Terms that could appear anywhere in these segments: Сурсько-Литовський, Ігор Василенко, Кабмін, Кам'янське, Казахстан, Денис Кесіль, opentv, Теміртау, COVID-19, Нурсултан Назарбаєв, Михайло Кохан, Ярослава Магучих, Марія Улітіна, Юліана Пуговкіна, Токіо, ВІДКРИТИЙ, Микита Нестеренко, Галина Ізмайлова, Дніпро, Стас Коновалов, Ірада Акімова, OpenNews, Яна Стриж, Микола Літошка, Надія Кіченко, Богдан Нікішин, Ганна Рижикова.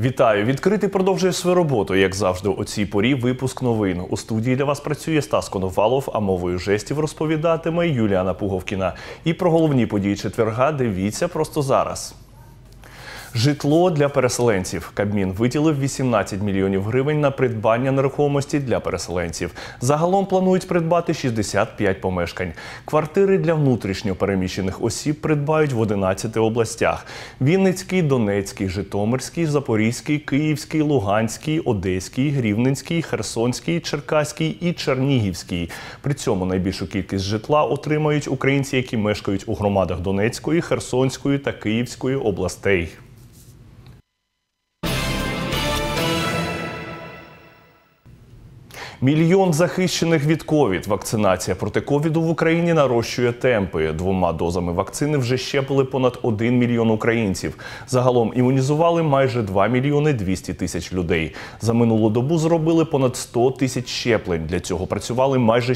Вітаю! «Відкритий» продовжує свою роботу. Як завжди, о цій порі випуск новин. У студії для вас працює Стас Коновалов, а мовою жестів розповідатиме Юліана Пуговкіна. І про головні події четверга дивіться просто зараз. Житло для переселенців. Кабмін виділив 18 мільйонів гривень на придбання нерухомості для переселенців. Загалом планують придбати 65 помешкань. Квартири для внутрішньо переміщених осіб придбають в 11 областях. Вінницький, Донецький, Житомирський, Запорізький, Київський, Луганський, Одеський, Рівненський, Херсонський, Черкаський і Чернігівський. При цьому найбільшу кількість житла отримають українці, які мешкають у громадах Донецької, Херсонської та Київської областей. Мільйон захищених від ковід. Вакцинація проти ковіду в Україні нарощує темпи. Двома дозами вакцини вже щепили понад 1 мільйон українців. Загалом імунізували майже 2 мільйони 200 тисяч людей. За минулу добу зробили понад 100 тисяч щеплень. Для цього працювали майже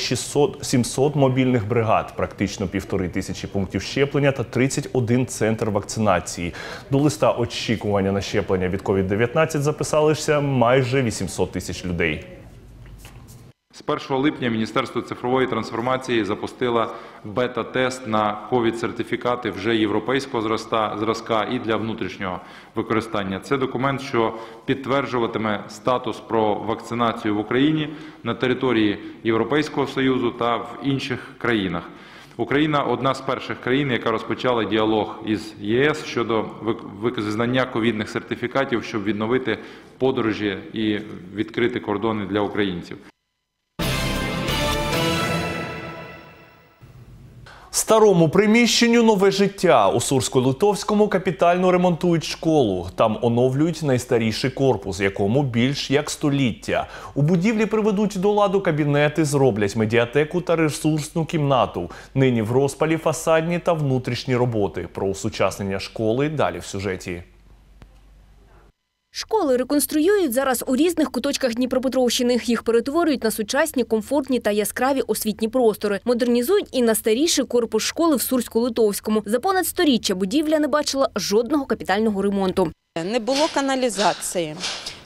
700 мобільних бригад, практично 1500 пунктів щеплення та 31 центр вакцинації. До листа очікування на щеплення від COVID-19 записалися майже 800 тисяч людей. З 1 липня Міністерство цифрової трансформації запустило бета-тест на ковід-сертифікати вже європейського зразка і для внутрішнього використання. Це документ, що підтверджуватиме статус про вакцинацію в Україні на території Європейського Союзу та в інших країнах. Україна – одна з перших країн, яка розпочала діалог із ЄС щодо визнання ковідних сертифікатів, щоб відновити подорожі і відкрити кордони для українців. Старому приміщенню нове життя. У Сурсько-Литовському капітально ремонтують школу. Там оновлюють найстаріший корпус, якому більш як століття. У будівлі приведуть до ладу кабінети, зроблять медіатеку та ресурсну кімнату. Нині в розпалі фасадні та внутрішні роботи. Про осучаснення школи далі в сюжеті. Школи реконструюють зараз у різних куточках Дніпропетровщини. Їх перетворюють на сучасні, комфортні та яскраві освітні простори. Модернізують і найстаріший корпус школи в Сурсько-Литовському. За понад сторіччя будівля не бачила жодного капітального ремонту. Не було каналізації,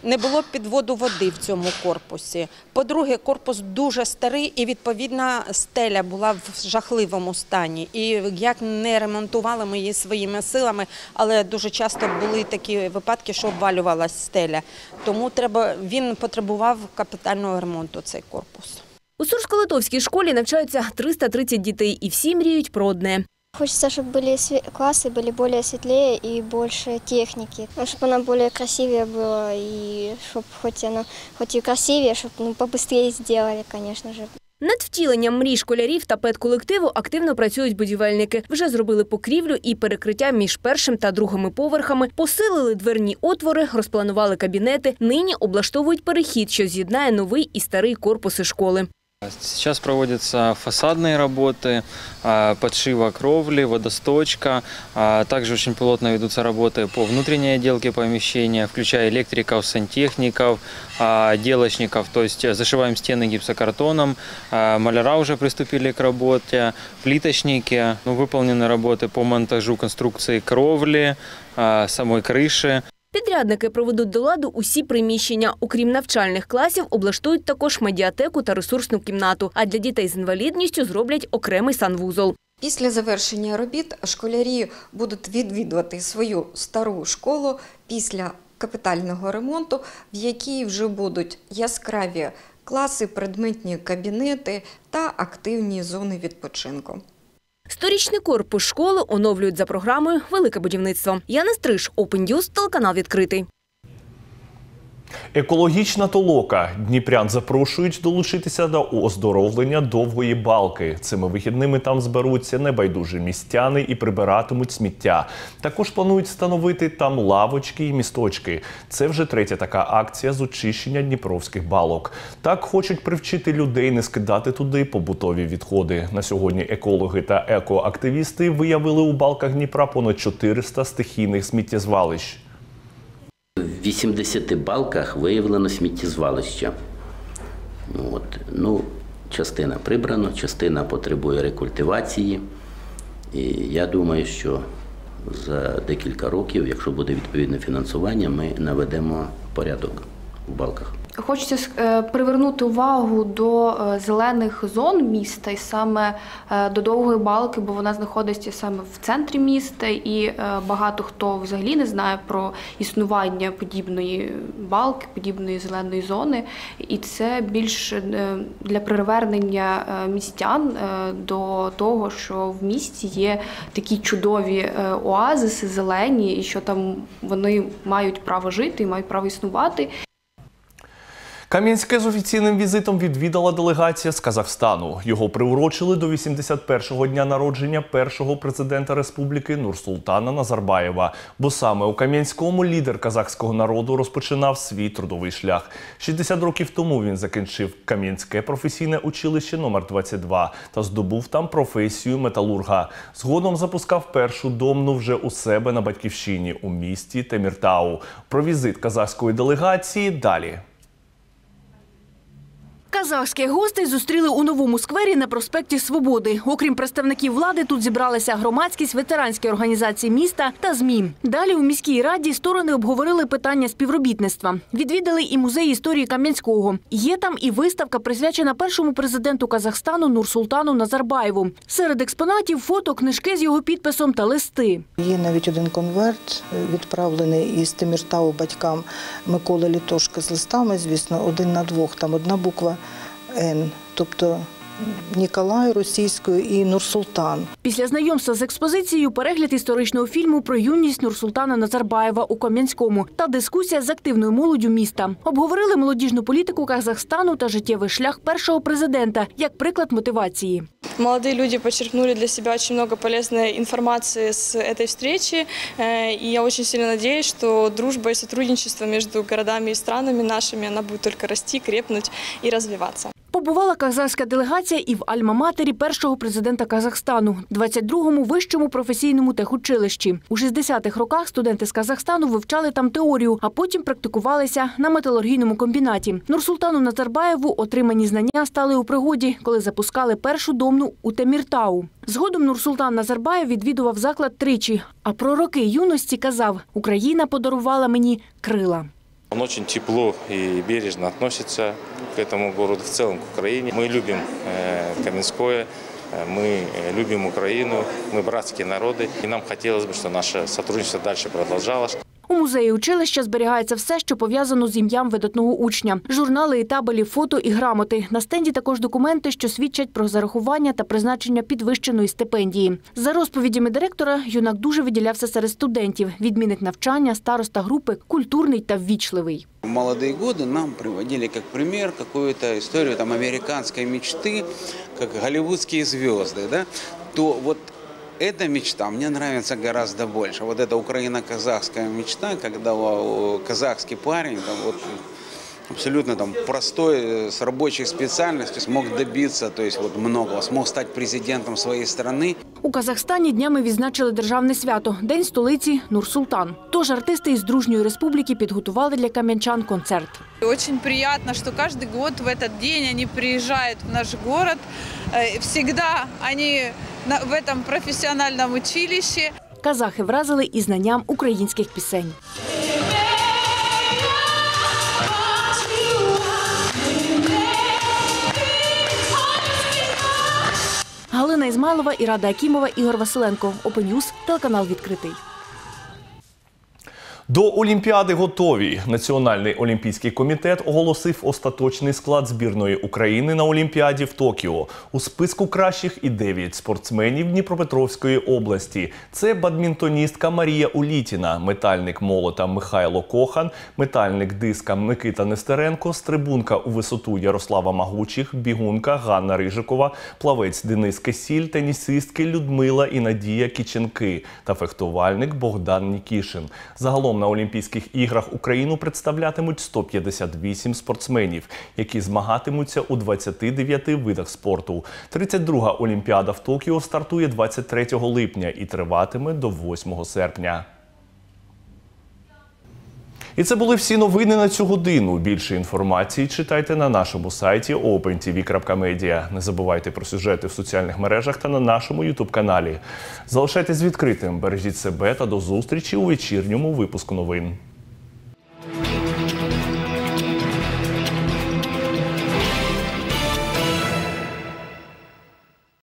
не було підводу води в цьому корпусі. По-друге, корпус дуже старий і, відповідно, стеля була в жахливому стані. І як не ремонтували ми її своїми силами, але дуже часто були такі випадки, що обвалювалася стеля. Тому він потребував капітального ремонту, цей корпус. У Сурсько-Литовській школі навчаються 330 дітей і всі мріють про одне. Хочется, чтобы были классы, были более светлее и больше техники, чтобы она более красивее была и чтобы хоть и красивее, чтобы побыстрее сделали, конечно же. Над втіленням мрій школярів та педколективу активно працюють будівельники. Вже зробили покрівлю і перекриття між першим та другими поверхами, посилили дверні отвори, розпланували кабінети. Нині облаштовують перехід, що з'єднає новий і старий корпуси школи. Сейчас проводятся фасадные работы, подшива кровли, водосточка. Также очень плотно ведутся работы по внутренней отделке помещения, включая электриков, сантехников, отделочников. То есть зашиваем стены гипсокартоном, маляра уже приступили к работе, плиточники. Выполнены работы по монтажу конструкции кровли, самой крыши. Підрядники проведуть до ладу усі приміщення. Окрім навчальних класів, облаштують також медіатеку та ресурсну кімнату. А для дітей з інвалідністю зроблять окремий санвузол. Після завершення робіт школярі будуть відвідувати свою стару школу після капітального ремонту, в якій вже будуть яскраві класи, предметні кабінети та активні зони відпочинку. Сторічний корпус школи оновлюють за програмою «Велике будівництво». Яна Стриж, OpenNews, телеканал «Відкритий». Екологічна толока. Дніпрян запрошують долучитися до оздоровлення довгої балки. Цими вихідними там зберуться небайдужі містяни і прибиратимуть сміття. Також планують встановити там лавочки і місточки. Це вже третя така акція з очищення дніпровських балок. Так хочуть привчити людей не скидати туди побутові відходи. На сьогодні екологи та екоактивісти виявили у балках Дніпра понад 400 стихійних сміттєзвалищ. В 80 балках виявлено сміттєзвалище. Частина прибрана, частина потребує рекультивації. І я думаю, що за декілька років, якщо буде відповідне фінансування, ми наведемо порядок в балках. Хочеться привернути увагу до зелених зон міста і саме до Довгої балки, бо вона знаходиться саме в центрі міста і багато хто взагалі не знає про існування подібної балки, подібної зеленої зони. І це більш для привернення містян до того, що в місті є такі чудові оазиси зелені і що там вони мають право жити і мають право існувати. Кам'янське з офіційним візитом відвідала делегація з Казахстану. Його приурочили до 81-го дня народження першого президента республіки Нурсултана Назарбаєва. Бо саме у Кам'янському лідер казахського народу розпочинав свій трудовий шлях. 60 років тому він закінчив Кам'янське професійне училище номер 22 та здобув там професію металурга. Згодом запускав першу домну вже у себе на батьківщині у місті Теміртау. Про візит казахської делегації далі. Казахських гостей зустріли у новому сквері на проспекті Свободи. Окрім представників влади, тут зібралися громадськість, ветеранські організації міста та ЗМІ. Далі у міській раді сторони обговорили питання співробітництва. Відвідали і музей історії Кам'янського. Є там і виставка, присвячена першому президенту Казахстану Нурсултану Назарбаєву. Серед експонатів – фото, книжки з його підписом та листи. Є навіть один конверт, відправлений із Теміртау батькам Миколи Літошки з листами, звісно, 1 на 2, там одна буква. Тобто Ніколай російською і Нурсултан. Після знайомства з експозицією перегляд історичного фільму про юність Нурсултана Назарбаєва у Кам'янському та дискусія з активною молоддю міста. Обговорили молодіжну політику Казахстану та життєвий шлях першого президента як приклад мотивації. Молодые люди подчеркнули для себя очень много полезной информации с этой встречи. И я очень сильно надеюсь, что дружба и сотрудничество между городами и странами нашими, она будет только расти, крепнуть и развиваться. Побувала казахська делегація і в альма-матері першого президента Казахстану – 22-му вищому професійному техучилищі. У 60-х роках студенти з Казахстану вивчали там теорію, а потім практикувалися на металургійному комбінаті. Нурсултану Назарбаєву отримані знання стали у пригоді, коли запускали першу домну у Теміртау. Згодом Нурсултан Назарбаєв відвідував заклад тричі, а про роки юності казав – Україна подарувала мені крила. Он очень тепло и бережно относится к этому городу, в целом к Украине. Мы любим Каменское, мы любим Украину, мы братские народы. И нам хотелось бы, чтобы наше сотрудничество дальше продолжалось. У музеї училища зберігається все, що пов'язано з ім'ям видатного учня. Журнали і табелі, фото і грамоти. На стенді також документи, що свідчать про зарахування та призначення підвищеної стипендії. За розповідями директора, юнак дуже виділявся серед студентів. Відмінник навчання, староста групи, культурний та ввічливий. В молодые годы нам приводили как пример какую-то историю там, американской мечты, как голливудские звезды. Да? То вот эта мечта мне нравится гораздо больше. Вот эта украино-казахская мечта, когда казахский парень, там, вот, абсолютно там, простой, с рабочей специальностью, смог добиться, то есть, вот, многого, смог стать президентом своей страны. У Казахстані днями відзначили державне свято – День столиці Нурсултан. Тож артисти із Дружньої Республіки підготували для кам'янчан концерт. Очень приятно, что каждый год в этот день они приезжают в наш город. Всегда они в этом профессиональном училище. Казахи вразили і знанням українських пісень. Галина Ізмайлова, Ірада Акімова, Ігор Василенко. Опен'юз, телеканал «Відкритий». До Олімпіади готові. Національний олімпійський комітет оголосив остаточний склад збірної України на Олімпіаді в Токіо. У списку кращих і 9 спортсменів Дніпропетровської області. Це бадмінтоністка Марія Улітіна, метальник молота Михайло Кохан, метальник диска Микита Нестеренко, стрибунка у висоту Ярослава Магучих, бігунка Ганна Рижикова, плавець Денис Кесіль, тенісистки Людмила і Надія Кіченки та фехтувальник Богдан Нікішин. Загалом на Олімпійських іграх Україну представлятимуть 158 спортсменів, які змагатимуться у 29 видах спорту. 32-га Олімпіада в Токіо стартує 23 липня і триватиме до 8 серпня. І це були всі новини на цю годину. Більше інформації читайте на нашому сайті opentv.media. Не забувайте про сюжети в соціальних мережах та на нашому YouTube-каналі. Залишайтесь відкритим, бережіть себе та до зустрічі у вечірньому випуску новин.